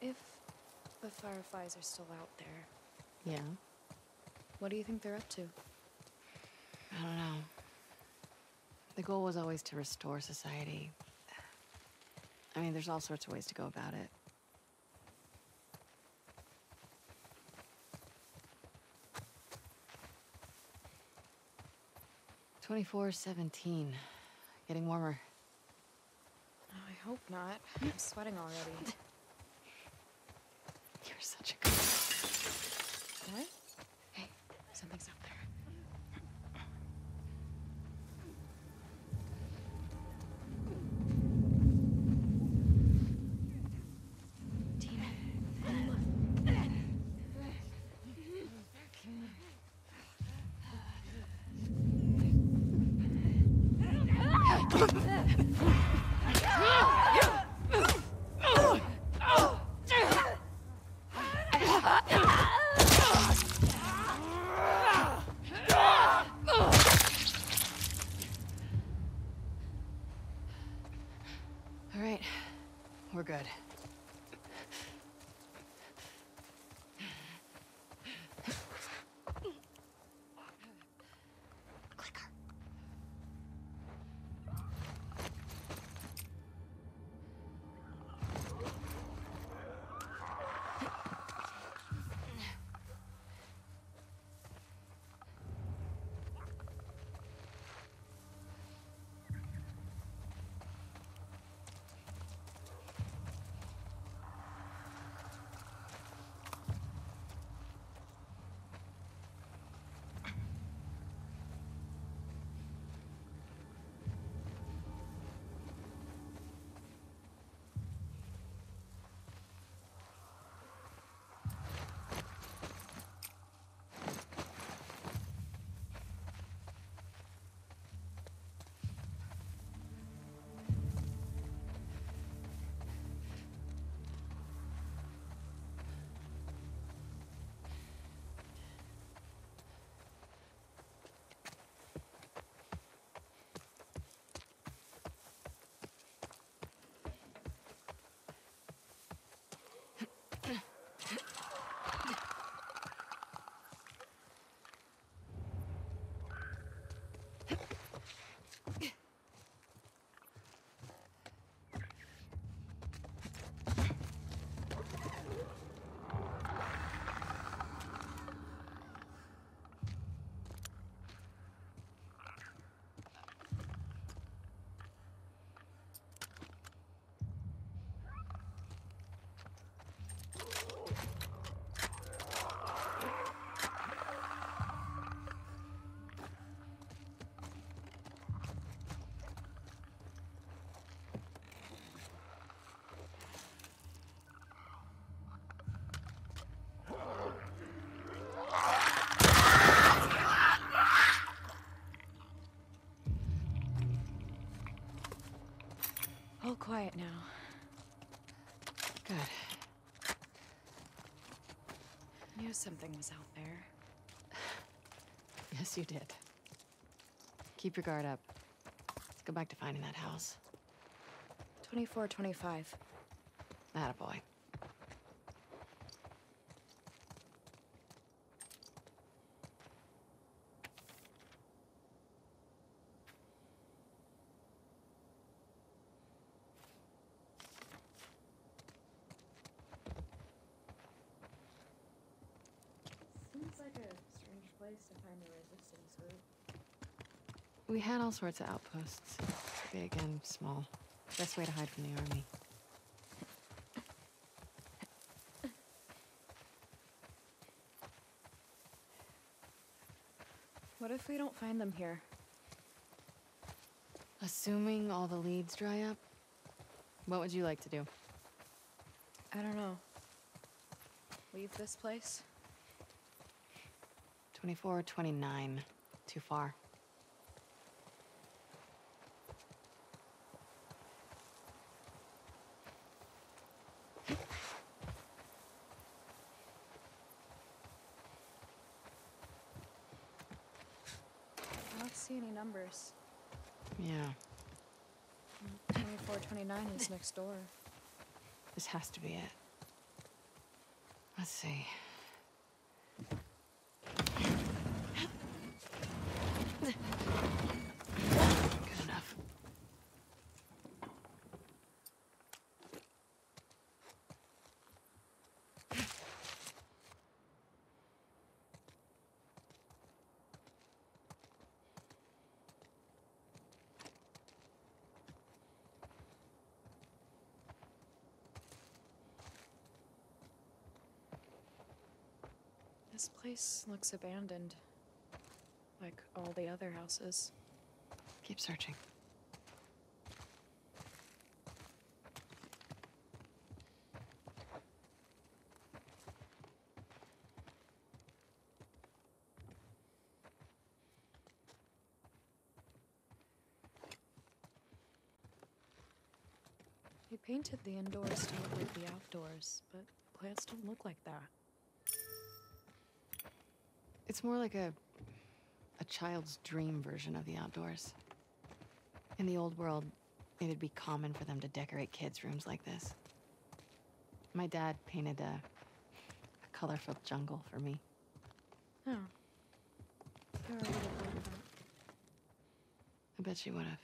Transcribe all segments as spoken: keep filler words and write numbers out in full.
If the Fireflies are still out there... Yeah? What do you think they're up to? I don't know. The goal was always to restore society. I mean, there's all sorts of ways to go about it. twenty-four seventeen. Getting warmer. Oh, I hope not. I'm sweating already. You're such a good... What? Hey, something's up there. All quiet now. Good. I knew something was out there. Yes, you did. Keep your guard up. Let's go back to finding that house. twenty-four twenty-five. Attaboy. We had all sorts of outposts, big and small. Best way to hide from the army. What if we don't find them here? Assuming all the leads dry up, what would you like to do? I don't know. Leave this place? twenty-four twenty-nine. Too far. Numbers. Yeah. twenty-four twenty-nine is next door. This has to be it. Let's see. Good enough. This place looks abandoned. Like all the other houses. Keep searching. He painted the indoors to look like the outdoors, but the plants don't look like that. It's more like a A child's dream version of the outdoors. In the old world, it'd be common for them to decorate kids' rooms like this. My dad painted a, a colorful jungle for me. Oh. I would have thought of that. I bet she would have.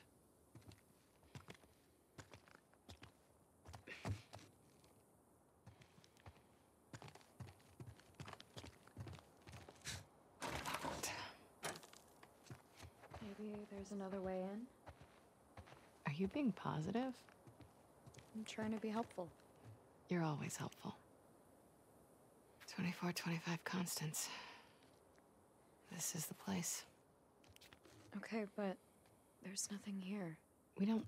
Another way in? Are you being positive? I'm trying to be helpful. You're always helpful. twenty-four, twenty-five Constance. This is the place. Okay, but there's nothing here. We don't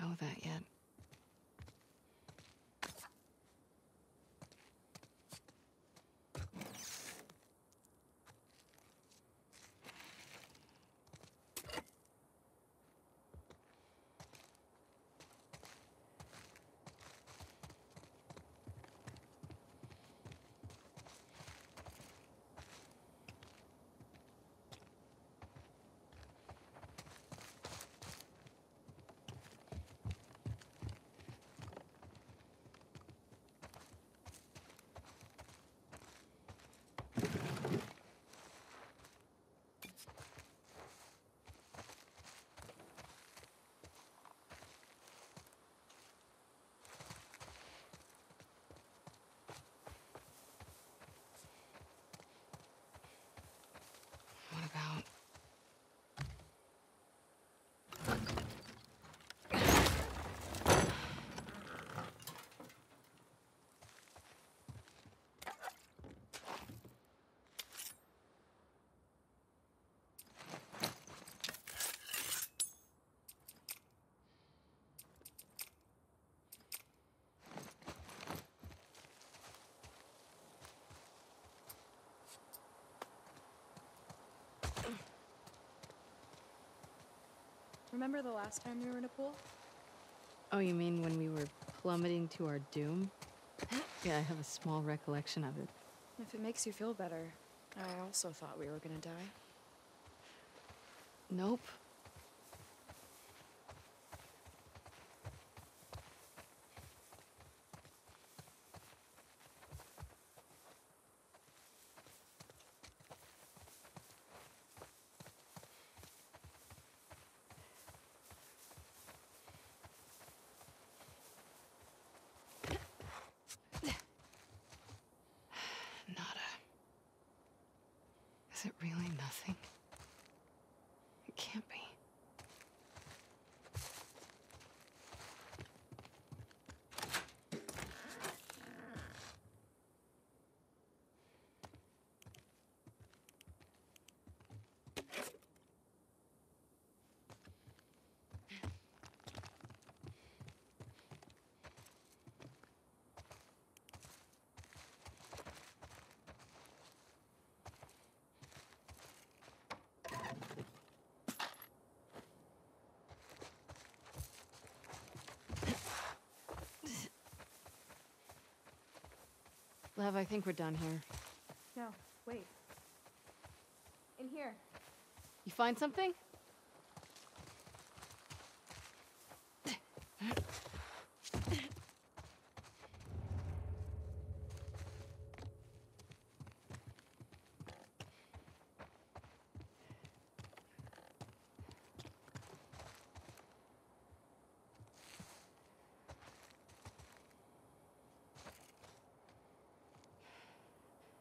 know that yet. Remember the last time we were in a pool? Oh, you mean when we were plummeting to our doom? Yeah, I have a small recollection of it. If it makes you feel better, I also thought we were gonna die. Nope. Is it really nothing? It can't be. Lev, I think we're done here. No, wait. In here. You find something?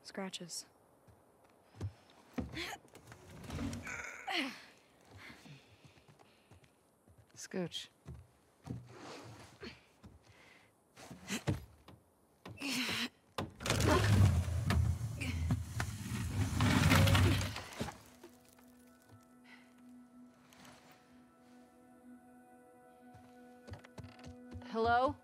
Scratches. Scooch. Hello?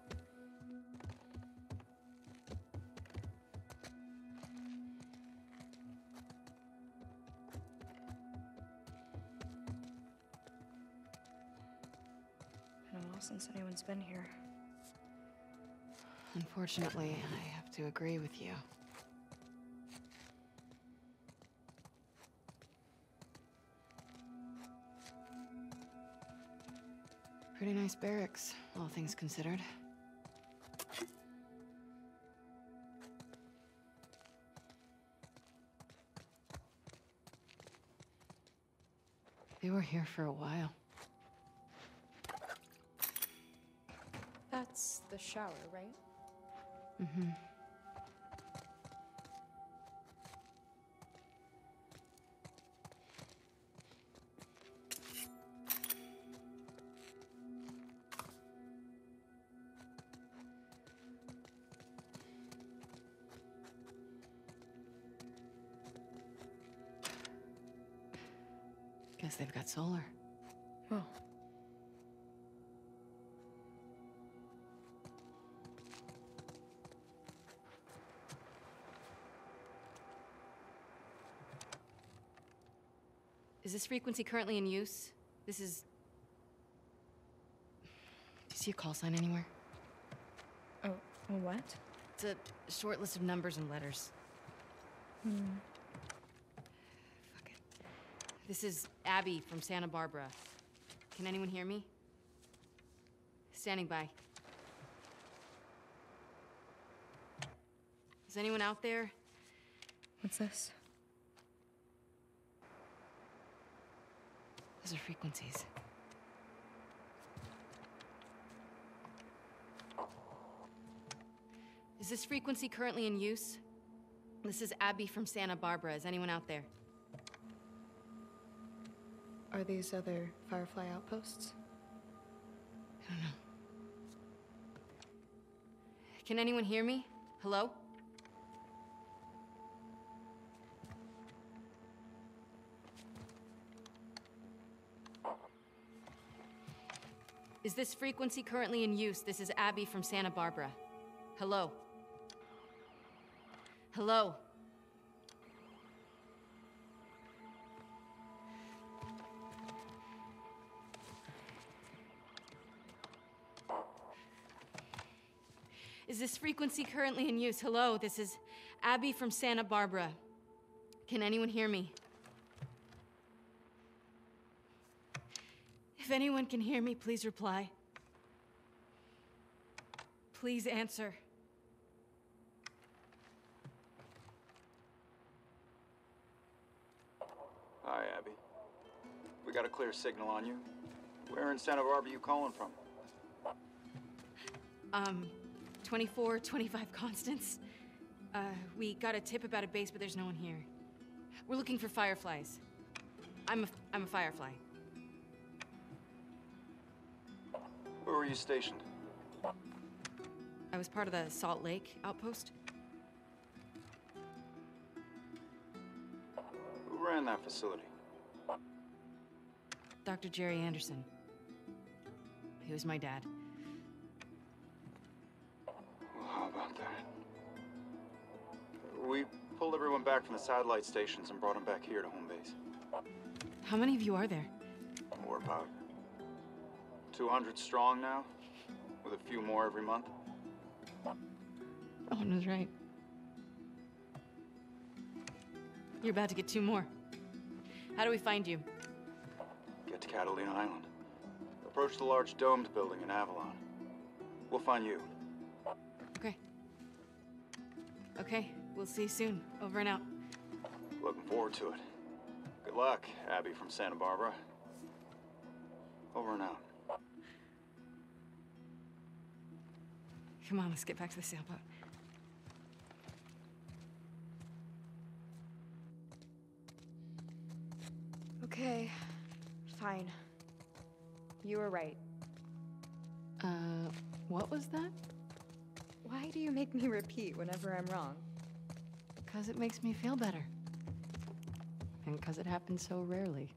Since anyone's been here. Unfortunately, I have to agree with you. Pretty nice barracks, all things considered. They were here for a while. That's the shower, right? Mm-hmm. Guess they've got solar. Oh. Is this frequency currently in use? This is... Do you see a call sign anywhere? Oh, a what? It's a short list of numbers and letters. Hmm. Fuck it. This is Abby from Santa Barbara. Can anyone hear me? Standing by. Is anyone out there? What's this? Those are frequencies. Is this frequency currently in use? This is Abby from Santa Barbara. Is anyone out there? Are these other Firefly outposts? I don't know. Can anyone hear me? Hello? Is this frequency currently in use? This is Abby from Santa Barbara. Hello? Hello? Is this frequency currently in use? Hello? This is Abby from Santa Barbara. Can anyone hear me? If anyone can hear me, please reply. Please answer. Hi, Abby. We got a clear signal on you. Where in Santa Barbara are you calling from? Um, twenty-four twenty-five Constance. Uh, we got a tip about a base, but there's no one here. We're looking for Fireflies. I'm a, I'm a Firefly. Where were you stationed? I was part of the Salt Lake outpost. Who ran that facility? Doctor Jerry Anderson. He was my dad. Well, how about that? We pulled everyone back from the satellite stations and brought them back here to home base. How many of you are there? We're about two hundred strong now, with a few more every month. Owen was right. You're about to get two more. How do we find you? Get to Catalina Island. Approach the large domed building in Avalon. We'll find you. Okay. Okay, we'll see you soon. Over and out. Looking forward to it. Good luck, Abby from Santa Barbara. Over and out. Come on, let's get back to the sailboat. Okay, fine. You were right. Uh, what was that? Why do you make me repeat whenever I'm wrong? Because it makes me feel better. And because it happens so rarely.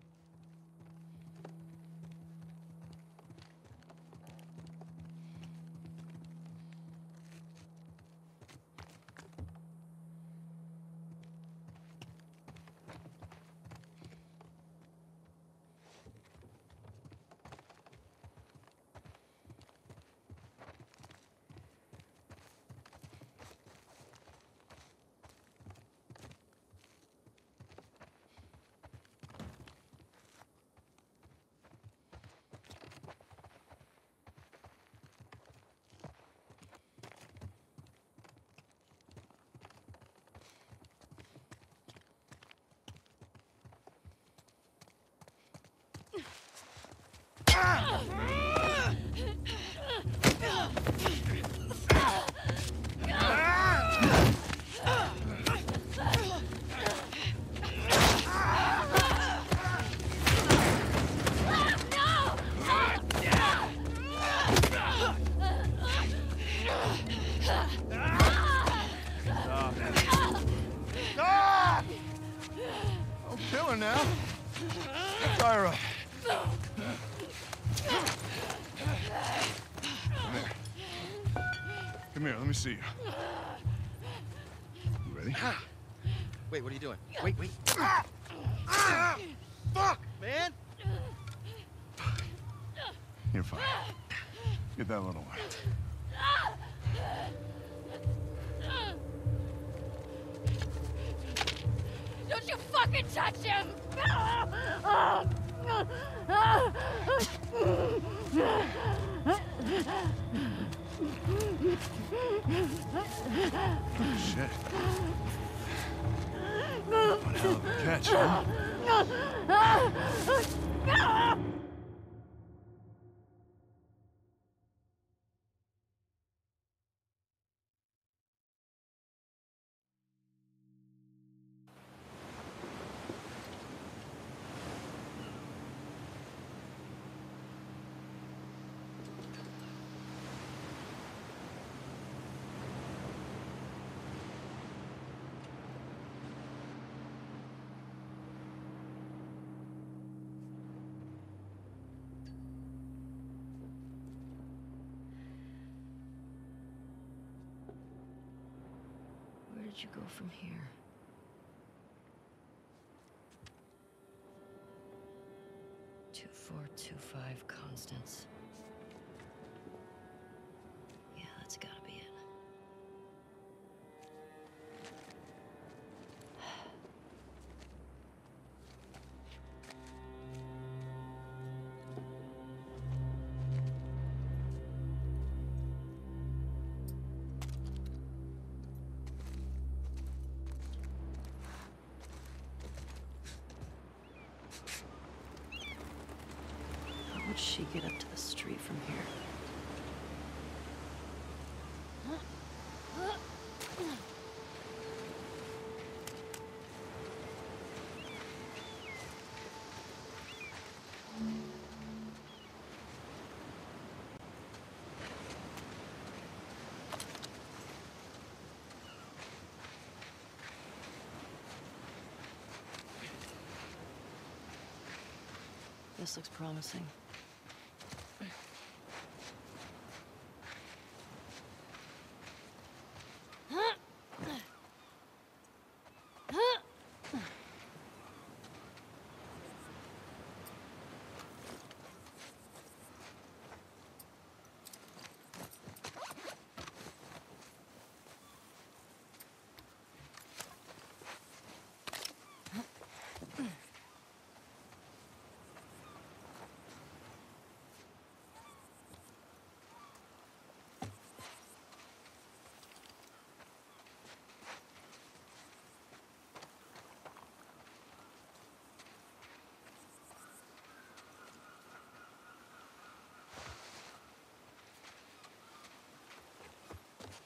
See you. You ready? Wait, what are you doing? Wait, wait. Ah! Ah! Fuck, man! You're fine. Get that little one. Don't you fucking touch him! Shit. What a hell of a catch, huh? Where'd you go from here? two four two five Constance. Yeah, that's gotta be it. She get up to the street from here. Huh? This looks promising.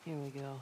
Here we go.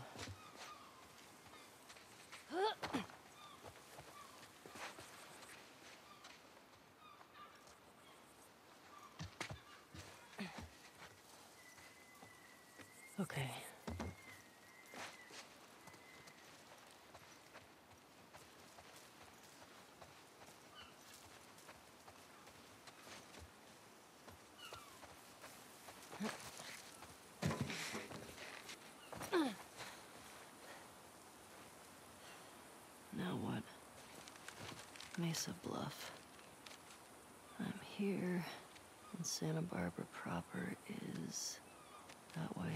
Mesa Bluff. I'm here, and Santa Barbara proper is that way.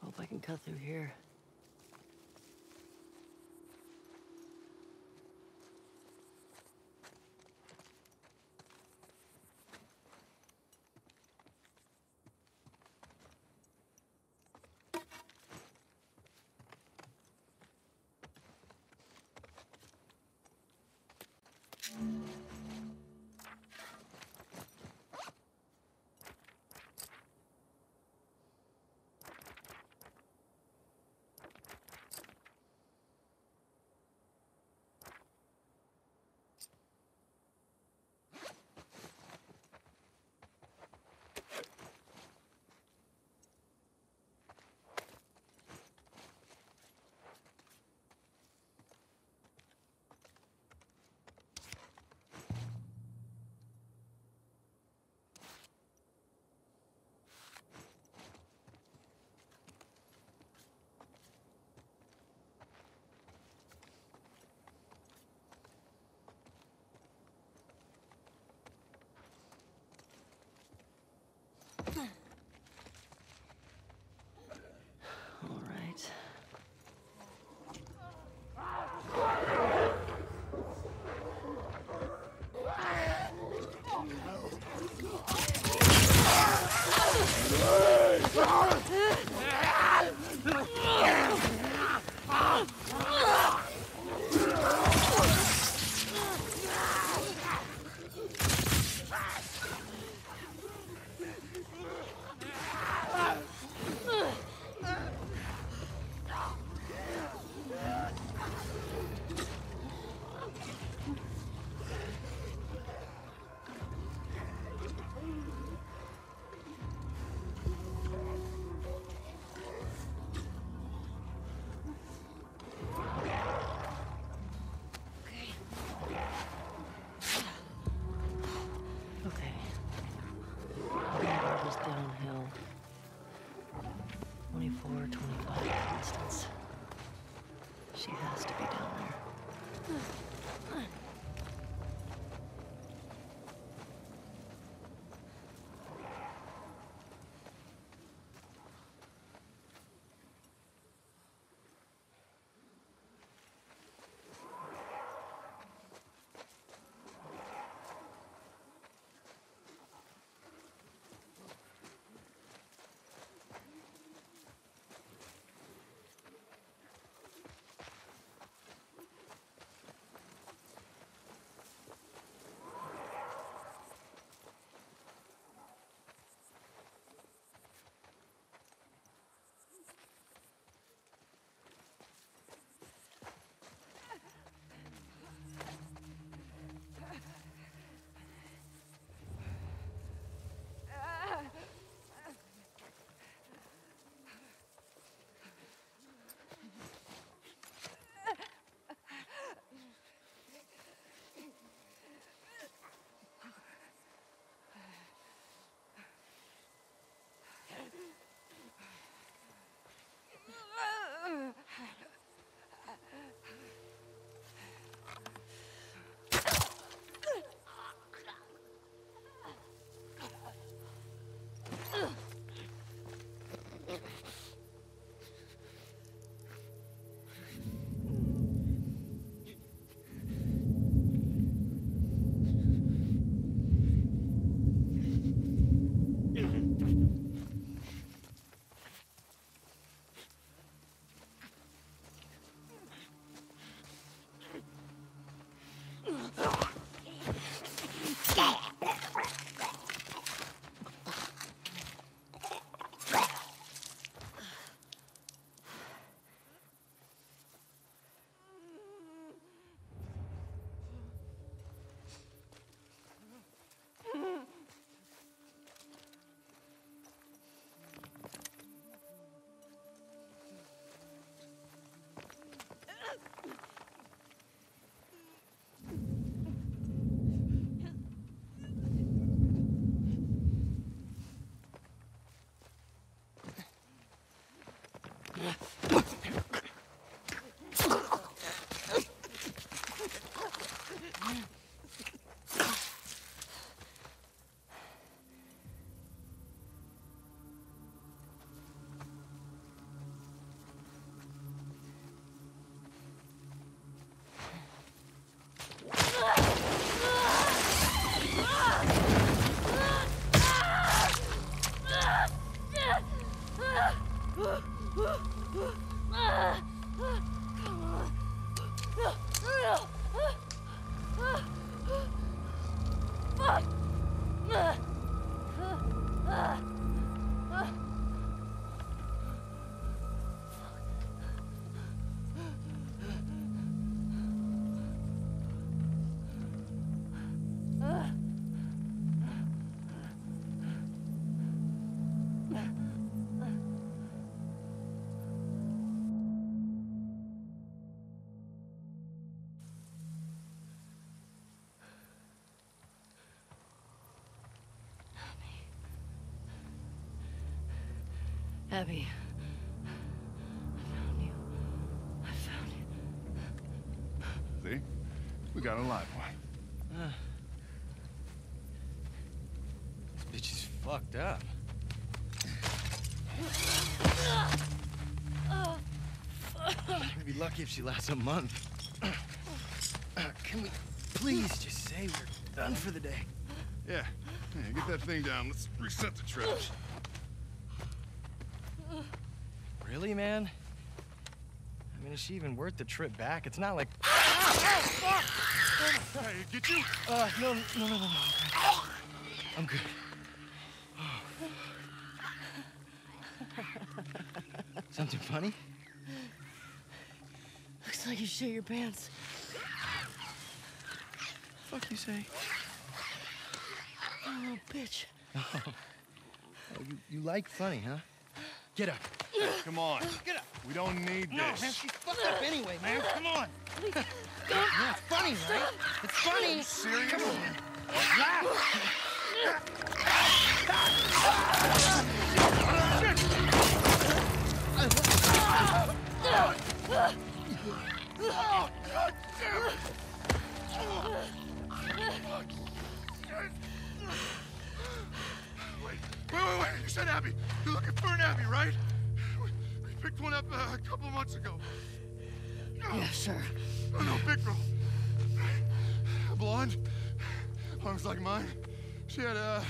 Hope I can cut through here. Abby, I found you. I found you. See? We got a live one. Uh, this bitch is fucked up. We'd be lucky if she lasts a month. Uh, can we please just say we're done for the day? Yeah. Hey, get that thing down. Let's reset the trap. Really, man? I mean, is she even worth the trip back? It's not like... Ah, oh, fuck! Hey, get you? Uh, no, no, no, no, no. I'm good. Oh. Something funny? Looks like you shit your pants. Fuck you say? Oh, little bitch. Oh. Oh, you, you like funny, huh? Get up. Come on. Get up. We don't need no, this. No, man, she's fucked up anyway, man. Come on. That's yeah, funny, right? It's funny. Serious? Come on, man. Oh, God damn it. Wait, wait, wait, wait. You said Abby. You're looking for an Abby, right? We, we picked one up uh, a couple of months ago. No. Yeah, sure. Oh, no, big girl. Blonde, arms like mine. She had a,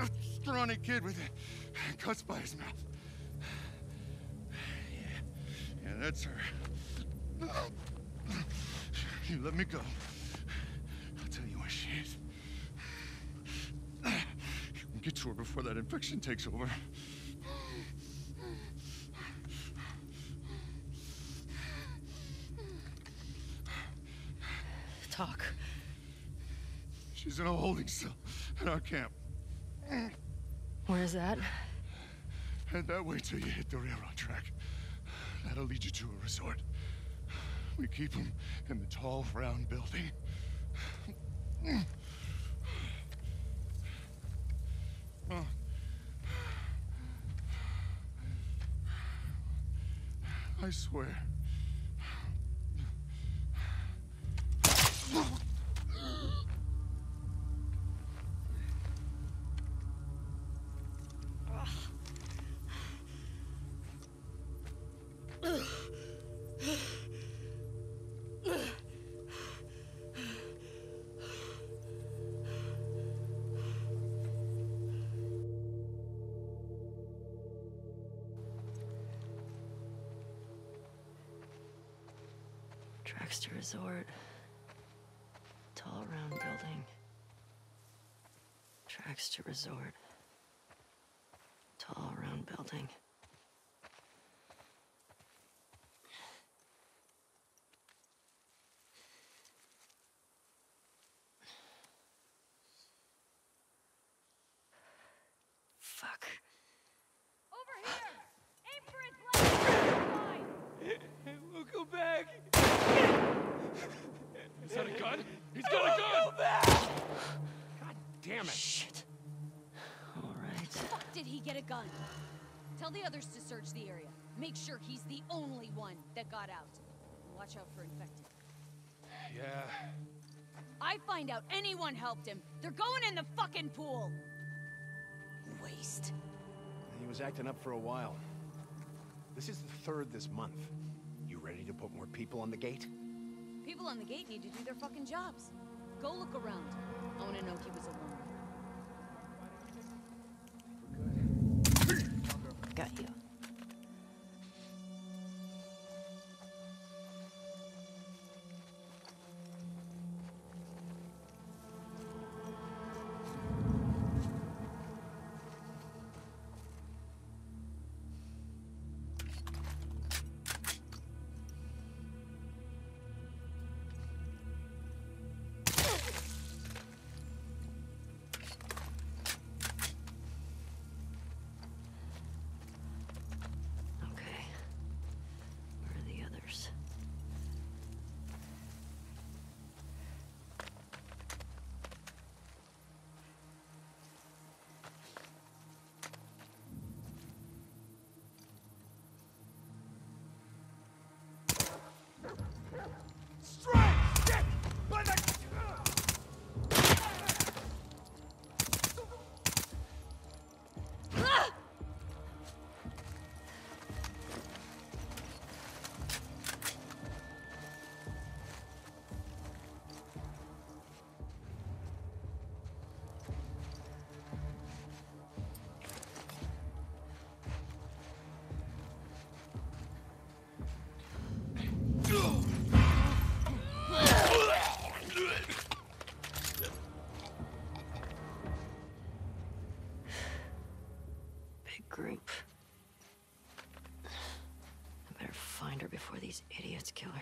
a scrawny kid with cuts by his mouth. Yeah, yeah, that's her. You let me go. Get to her before that infection takes over. Talk. She's in a holding cell at our camp. Where is that? Head that way till you hit the railroad track. That'll lead you to a resort. We keep them in the tall, round building. Oh. I swear. Extra resort, tall round building. Tracks to resort, tall round building. Fuck. Over here! Aim for his leg! We'll go back! Is that a gun? He's got a gun! Go back! God damn it! Shit. All right. Fuck, did he get a gun? Tell the others to search the area. Make sure he's the only one that got out. Watch out for infected. Yeah. I find out anyone helped him, they're going in the fucking pool. Waste. He was acting up for a while. This is the third this month. You ready to put more people on the gate? People on the gate need to do their fucking jobs. Go look around. I want to know if he was alone. Got you. group. I better find her before these idiots kill her.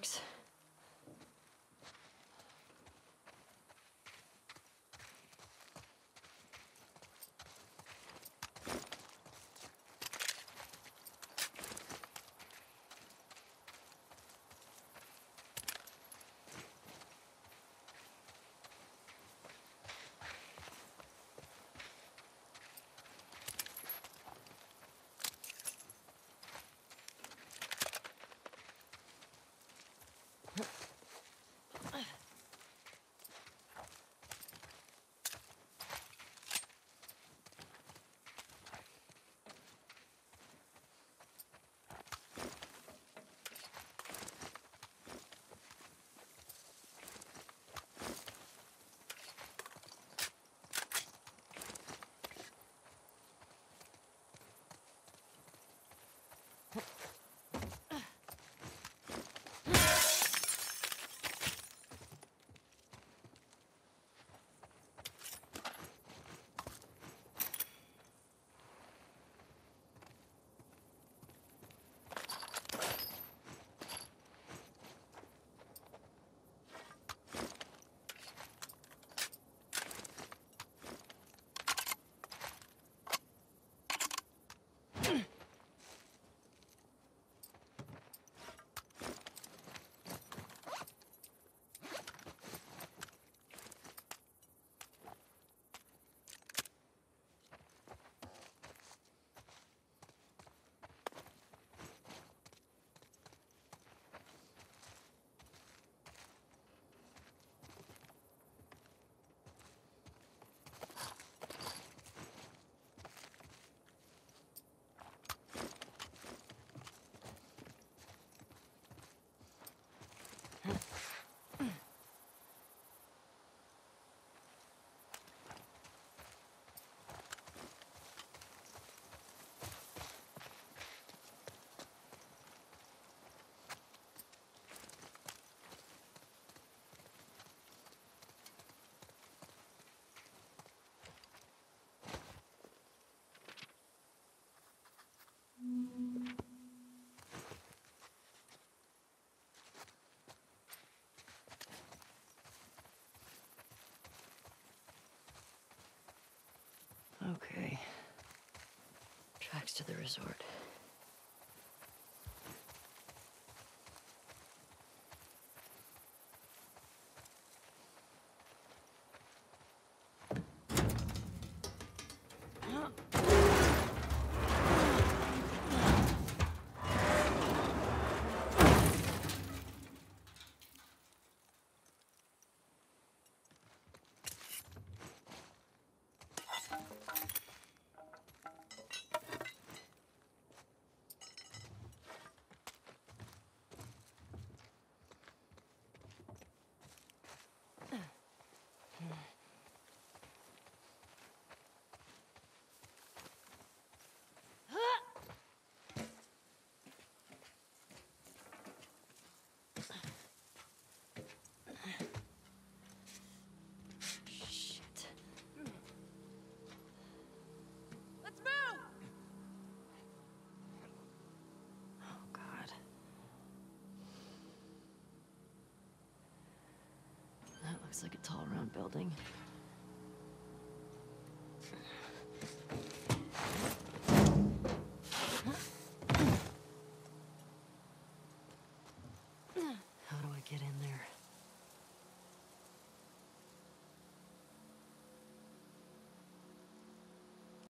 marks. Okay. Tracks to the resort. Looks like a tall, round building. How do I get in there?